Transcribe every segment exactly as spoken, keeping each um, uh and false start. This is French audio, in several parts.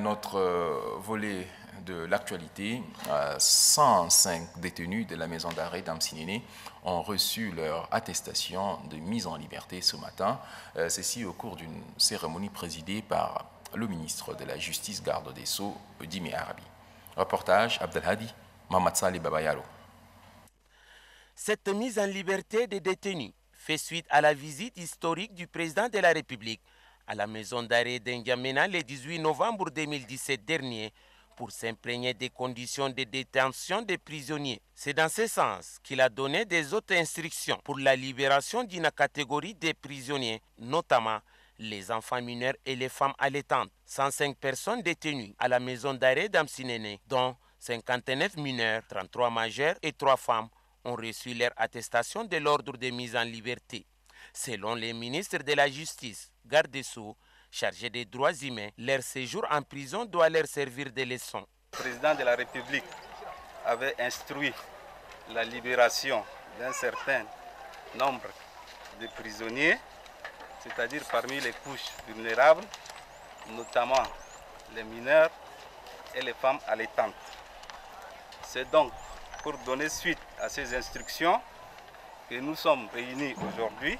notre volet de l'actualité, cent cinq détenus de la maison d'arrêt d'Amsinene ont reçu leur attestation de mise en liberté ce matin, ceci au cours d'une cérémonie présidée par le ministre de la Justice, garde des Sceaux, Udimé Arabi. Reportage Abdelhadi, Mohamed Salibaba Yalo. Cette mise en liberté des détenus fait suite à la visite historique du président de la République à la maison d'arrêt d'Ndjamena le dix-huit novembre deux mille dix-sept dernier pour s'imprégner des conditions de détention des prisonniers. C'est dans ce sens qu'il a donné des autres instructions pour la libération d'une catégorie de prisonniers, notamment les enfants mineurs et les femmes allaitantes. cent cinq personnes détenues à la maison d'arrêt d'Amsinene, dont cinquante-neuf mineurs, trente-trois majeurs et trois femmes, ont reçu leur attestation de l'ordre de mise en liberté. Selon les ministres de la Justice, Gardissou, chargé des droits humains, leur séjour en prison doit leur servir de leçon. Le président de la République avait instruit la libération d'un certain nombre de prisonniers, c'est-à-dire parmi les couches vulnérables, notamment les mineurs et les femmes allaitantes. C'est donc pour donner suite à ces instructions que nous sommes réunis aujourd'hui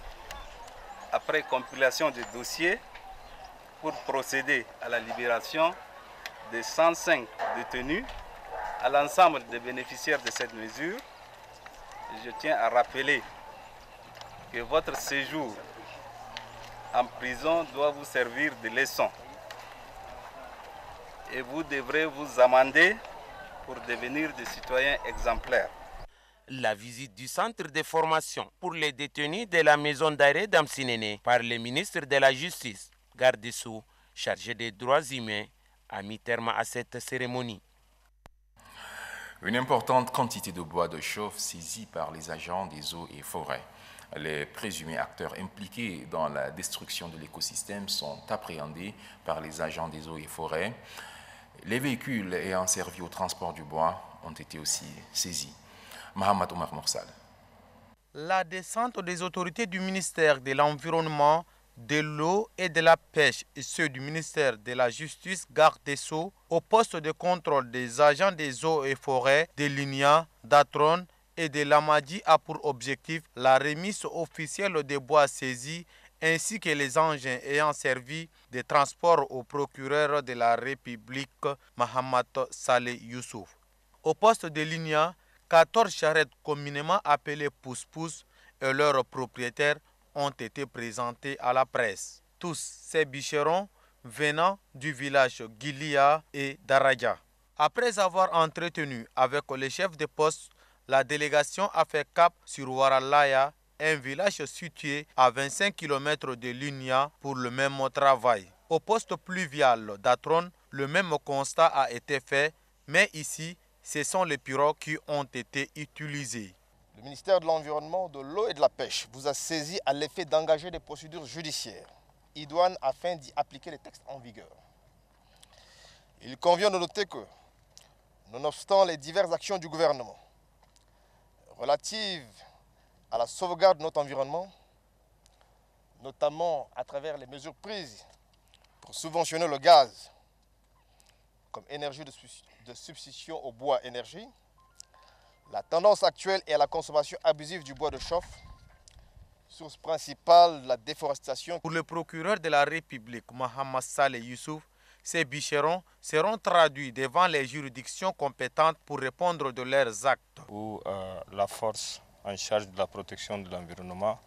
après compilation des dossiers pour procéder à la libération des cent cinq détenus, à l'ensemble des bénéficiaires de cette mesure. Je tiens à rappeler que votre séjour en prison doit vous servir de leçon et vous devrez vous amender pour devenir des citoyens exemplaires. La visite du centre de formation pour les détenus de la maison d'arrêt d'Amsinene par le ministre de la Justice, Gardissou, chargé des droits humains, a mis terme à cette cérémonie. Une importante quantité de bois de chauffe saisie par les agents des eaux et forêts. Les présumés acteurs impliqués dans la destruction de l'écosystème sont appréhendés par les agents des eaux et forêts. Les véhicules ayant servi au transport du bois ont été aussi saisis. Mohamed Saleh. La descente des autorités du ministère de l'Environnement, de l'eau et de la pêche et ceux du ministère de la Justice, garde des Sceaux, au poste de contrôle des agents des eaux et forêts de Lunia, d'Atron et de l'Amadi a pour objectif la remise officielle des bois saisis ainsi que les engins ayant servi de transport au procureur de la République, Mohamed Saleh Youssouf. Au poste de Lunia, quatorze charrettes communément appelées Pousse-Pousse et leurs propriétaires ont été présentés à la presse. Tous ces bûcherons venant du village Guilia et Daraja. Après avoir entretenu avec les chefs de poste, la délégation a fait cap sur Waralaya, un village situé à vingt-cinq kilomètres de Lunia pour le même travail. Au poste pluvial d'Atron, le même constat a été fait, mais ici, ce sont les pirogues qui ont été utilisées. Le ministère de l'Environnement, de l'eau et de la pêche vous a saisi à l'effet d'engager des procédures judiciaires, idoines afin d'y appliquer les textes en vigueur. Il convient de noter que, nonobstant les diverses actions du gouvernement relatives à la sauvegarde de notre environnement, notamment à travers les mesures prises pour subventionner le gaz comme énergie de substitution au bois énergie, la tendance actuelle est à la consommation abusive du bois de chauffe, source principale de la déforestation. Pour le procureur de la République, Mohamed Saleh Youssouf, ces bûcherons seront traduits devant les juridictions compétentes pour répondre de leurs actes. Où euh, la force en charge de la protection de l'environnement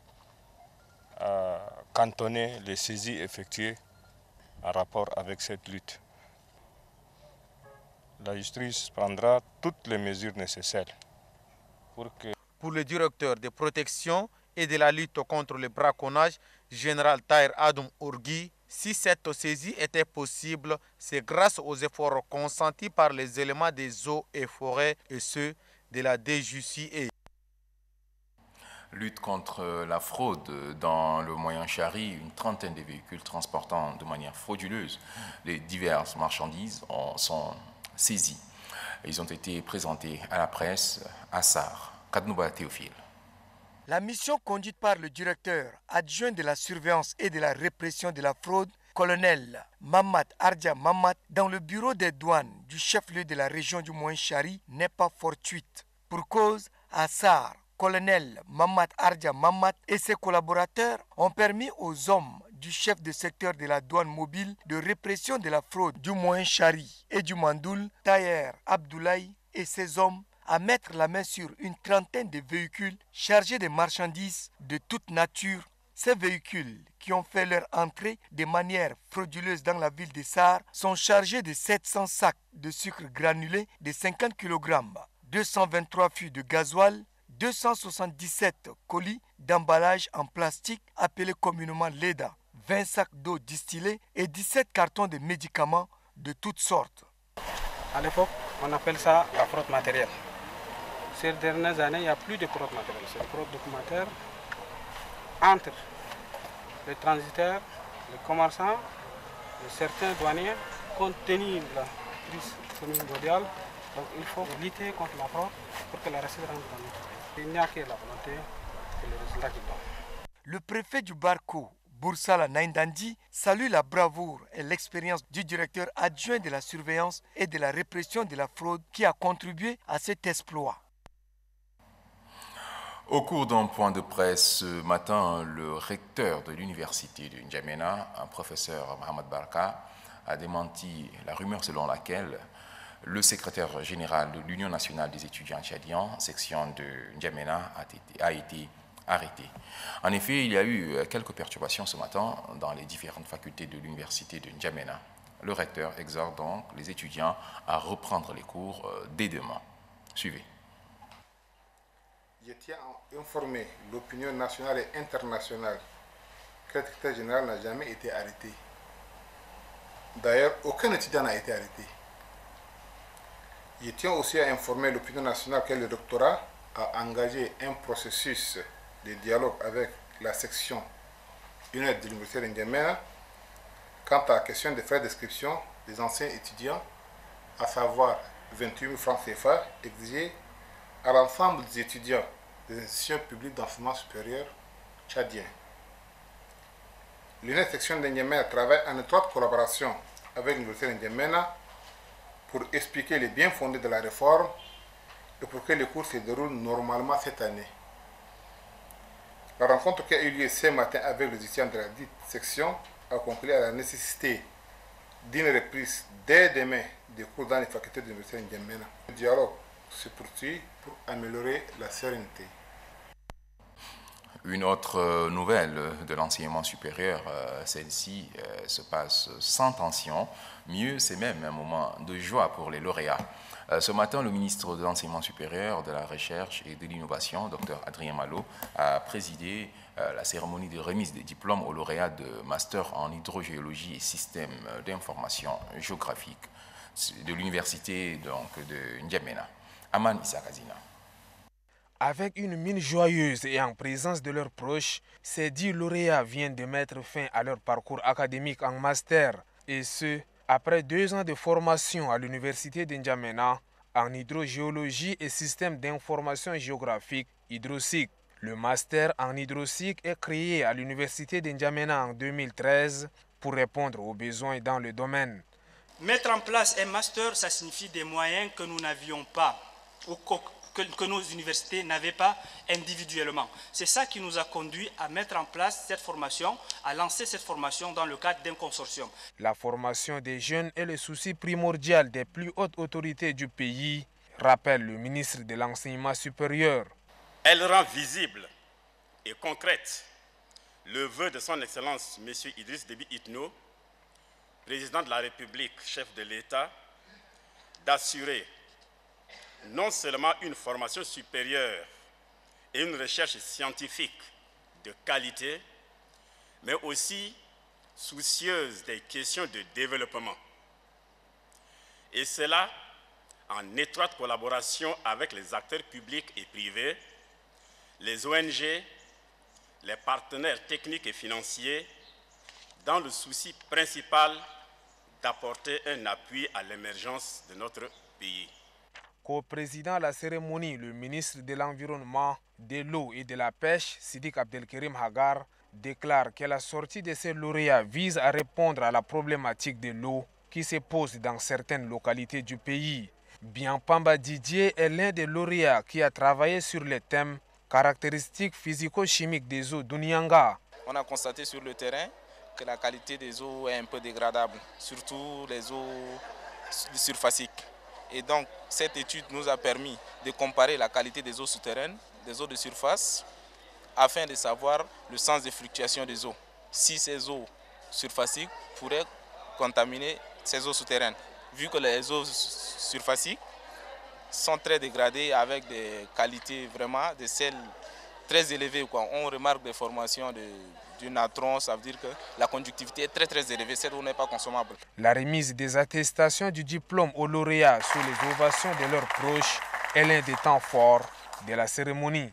a cantonné les saisies effectuées en rapport avec cette lutte. La justice prendra toutes les mesures nécessaires. Pour, que... pour le directeur de protection et de la lutte contre le braconnage, général Tahir Adoum Orgi, si cette saisie était possible, c'est grâce aux efforts consentis par les éléments des eaux et forêts et ceux de la D J C A. Lutte contre la fraude dans le Moyen Chari, une trentaine de véhicules transportant de manière frauduleuse les diverses marchandises sont saisis. Ils ont été présentés à la presse à Sarr Kadnouba Théophile. La mission conduite par le directeur adjoint de la surveillance et de la répression de la fraude colonel Mamat Hardia Mamat dans le bureau des douanes du chef-lieu de la région du Moyen-Chari n'est pas fortuite. Pour cause, à Sarr, colonel Mamat Hardia Mamat et ses collaborateurs ont permis aux hommes du chef de secteur de la douane mobile de répression de la fraude du Moyen-Chari et du Mandoul, Tayer Abdoulaye et ses hommes à mettre la main sur une trentaine de véhicules chargés de marchandises de toute nature. Ces véhicules, qui ont fait leur entrée de manière frauduleuse dans la ville de Sarr, sont chargés de sept cents sacs de sucre granulé de cinquante kilogrammes, deux cent vingt-trois fûts de gasoil, deux cent soixante-dix-sept colis d'emballage en plastique appelé communément l'Eda, vingt sacs d'eau distillée et dix-sept cartons de médicaments de toutes sortes. À l'époque, on appelle ça la fraude matérielle. Ces dernières années, il n'y a plus de fraude matérielle. C'est une fraude documentaire entre les transitaires, les commerçants, et certains douaniers. Compte tenu de la crise économique mondiale, donc il faut lutter contre la fraude pour que la recette rentre dans notre pays. Il n'y a que la volonté et les résultats qui donnent. Le préfet du Barco, Boursala Naindandi, salue la bravoure et l'expérience du directeur adjoint de la surveillance et de la répression de la fraude qui a contribué à cet exploit. Au cours d'un point de presse ce matin, le recteur de l'université de Ndjamena, un professeur Mohamed Barka, a démenti la rumeur selon laquelle le secrétaire général de l'Union nationale des étudiants tchadiens, section de Ndjamena, a été arrêté. En effet, il y a eu quelques perturbations ce matin dans les différentes facultés de l'université de Ndjamena. Le recteur exhorte donc les étudiants à reprendre les cours dès demain. Suivez. Je tiens à informer l'opinion nationale et internationale que le secrétaire général n'a jamais été arrêté. D'ailleurs, aucun étudiant n'a été arrêté. Je tiens aussi à informer l'opinion nationale que le rectorat a engagé un processus de dialogue avec la section U N E D de l'Université de Ndjamena quant à la question des frais d'inscription des anciens étudiants, à savoir vingt-huit mille francs C F A exigés à l'ensemble des étudiants des institutions publiques d'enseignement supérieur tchadiens. L'U N E D section de Ndjamena travaille en étroite collaboration avec l'Université de Ndjamena pour expliquer les biens fondés de la réforme et pour que les cours se déroulent normalement cette année. La rencontre qui a eu lieu ce matin avec les étudiants de la dite section a conclu à la nécessité d'une reprise dès demain des cours dans les facultés de l'Université de Ndjamena. Le dialogue se poursuit pour améliorer la sérénité. Une autre nouvelle de l'enseignement supérieur, celle-ci se passe sans tension. Mieux, c'est même un moment de joie pour les lauréats. Ce matin, le ministre de l'Enseignement supérieur, de la Recherche et de l'Innovation, docteur Adrien Malo, a présidé la cérémonie de remise des diplômes aux lauréats de master en hydrogéologie et systèmes d'information géographique de l'université de Ndjamena. Aman Isakazina. Avec une mine joyeuse et en présence de leurs proches, ces dix lauréats viennent de mettre fin à leur parcours académique en master, et ce, après deux ans de formation à l'université de Ndjamena en hydrogéologie et système d'information géographique, HydroSIG. Le master en HydroSIG est créé à l'université de Ndjamena en deux mille treize pour répondre aux besoins dans le domaine. Mettre en place un master, ça signifie des moyens que nous n'avions pas ou que, que nos universités n'avaient pas individuellement. C'est ça qui nous a conduit à mettre en place cette formation, à lancer cette formation dans le cadre d'un consortium. La formation des jeunes est le souci primordial des plus hautes autorités du pays, rappelle le ministre de l'Enseignement supérieur. Elle rend visible et concrète le vœu de son Excellence M. Idriss Déby Itno, président de la République, chef de l'État, d'assurer non seulement une formation supérieure et une recherche scientifique de qualité, mais aussi soucieuse des questions de développement. Et cela en étroite collaboration avec les acteurs publics et privés, les O N G, les partenaires techniques et financiers, dans le souci principal d'apporter un appui à l'émergence de notre pays. Co-président à la cérémonie, le ministre de l'Environnement, de l'Eau et de la Pêche, Sidik Abdelkérim Hagar, déclare que la sortie de ces lauréats vise à répondre à la problématique de l'eau qui se pose dans certaines localités du pays. Bianpamba Didier est l'un des lauréats qui a travaillé sur les thèmes caractéristiques physico-chimiques des eaux d'Unianga. On a constaté sur le terrain que la qualité des eaux est un peu dégradable, surtout les eaux surfaciques. Et donc cette étude nous a permis de comparer la qualité des eaux souterraines, des eaux de surface, afin de savoir le sens de fluctuation des eaux, si ces eaux surfaciques pourraient contaminer ces eaux souterraines. Vu que les eaux surfaciques sont très dégradées avec des qualités vraiment de sel très élevées, quoi. On remarque des formations de, du natron, ça veut dire que la conductivité est très très élevée, cette eau n'est pas consommable. La remise des attestations du diplôme aux lauréats sous les ovations de leurs proches est l'un des temps forts de la cérémonie.